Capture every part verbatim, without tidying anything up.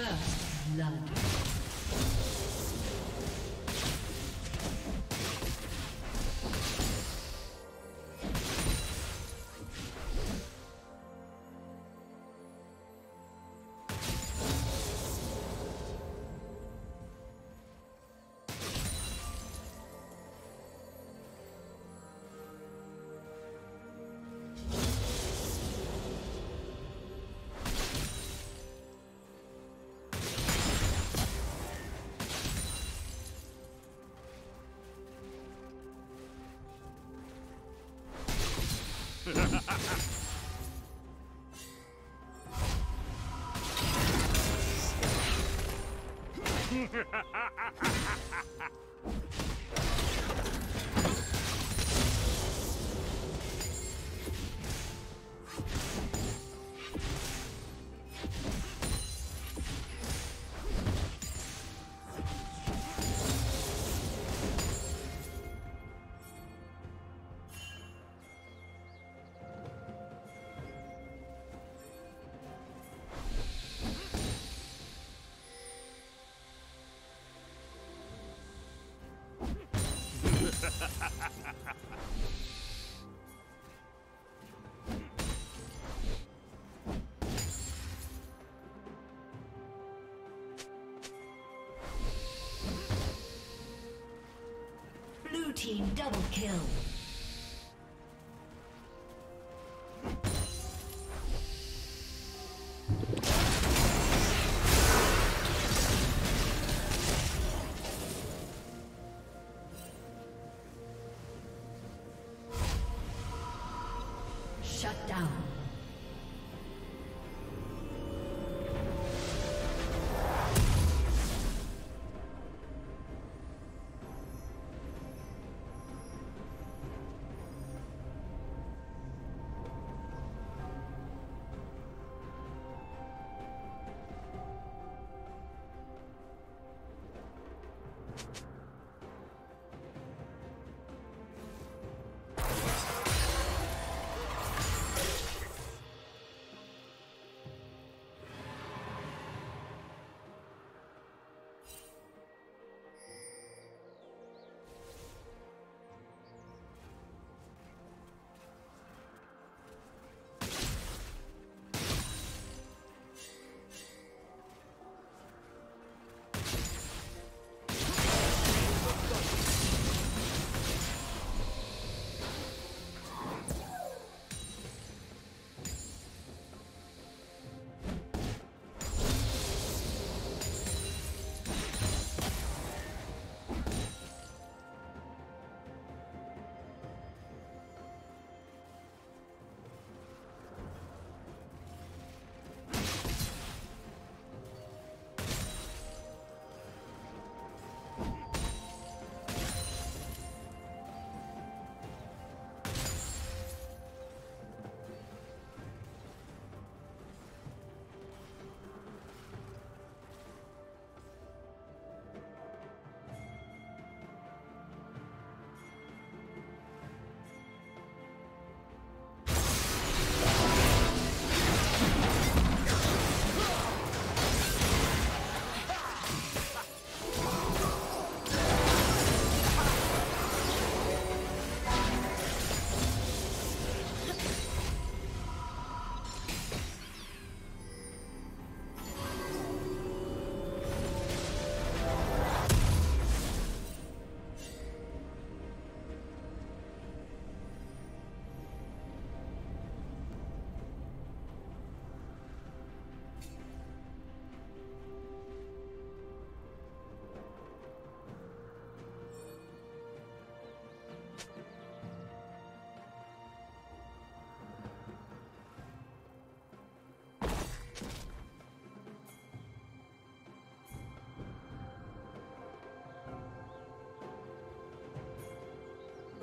First blood. Ha ha ha ha! Blue team double kill.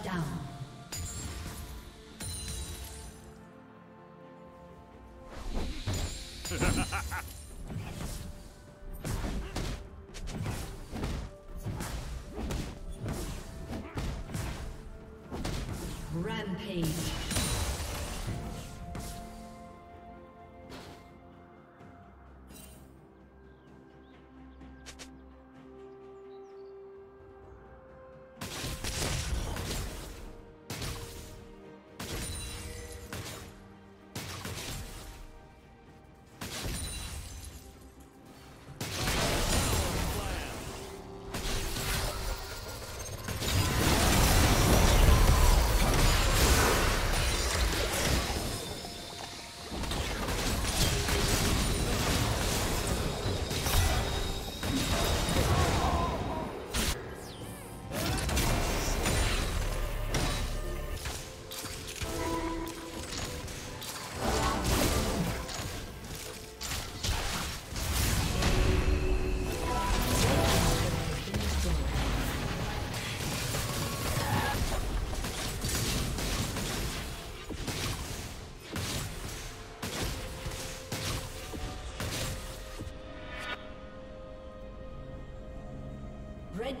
Shut down. Rampage. Red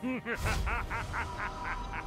Ha ha ha ha ha!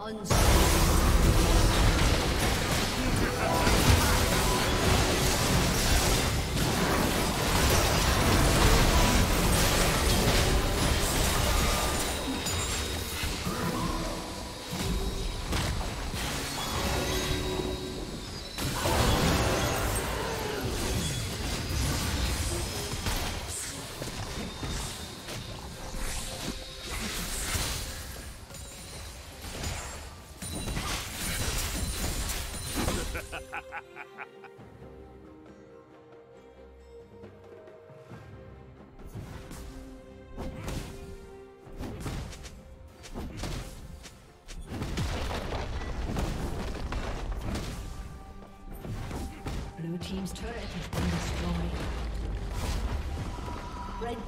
Unstoppable. Team's turret has been destroyed. Red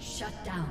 Shut down.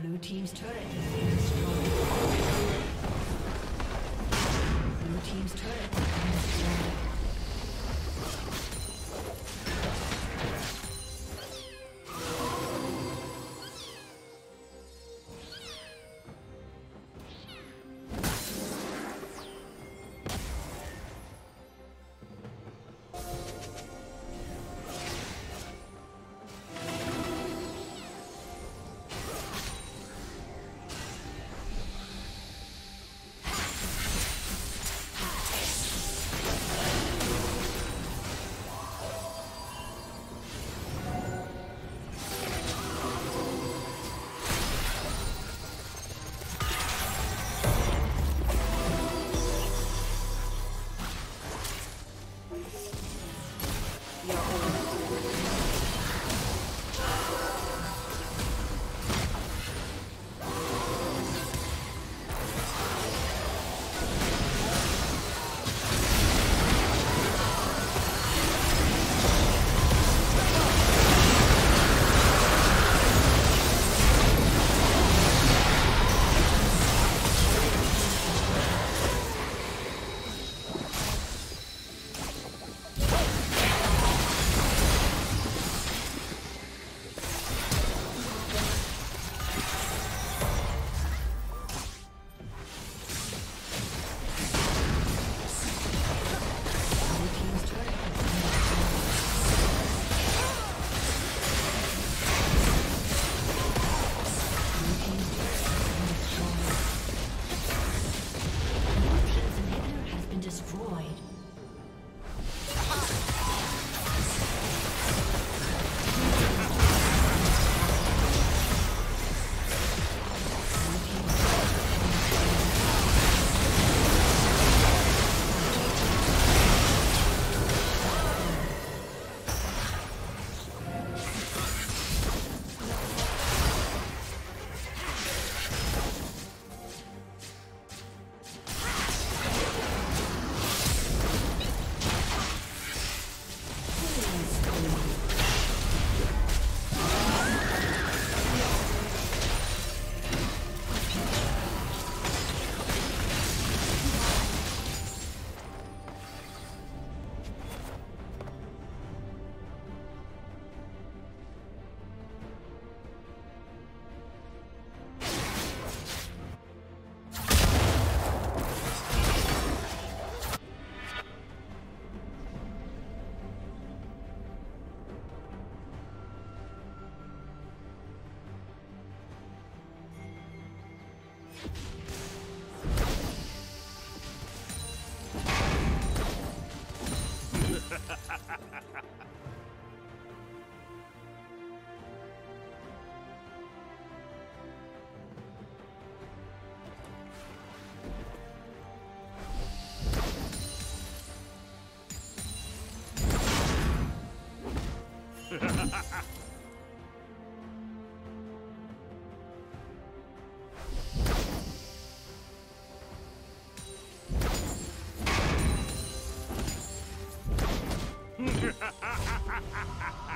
Blue team's turret has been destroyed. Blue team's turret has been destroyed. Ha ha ha ha ha!